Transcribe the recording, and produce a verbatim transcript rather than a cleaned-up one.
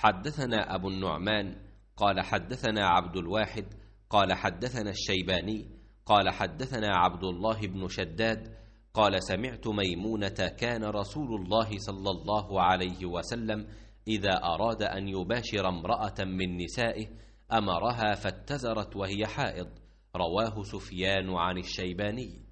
حدثنا أبو النعمان قال حدثنا عبد الواحد قال حدثنا الشيباني قال حدثنا عبد الله بن شداد قال سمعت ميمونة كان رسول الله صلى الله عليه وسلم إذا أراد أن يباشر امرأة من نسائه أمرها فاتزرت وهي حائض. رواه سفيان عن الشيباني.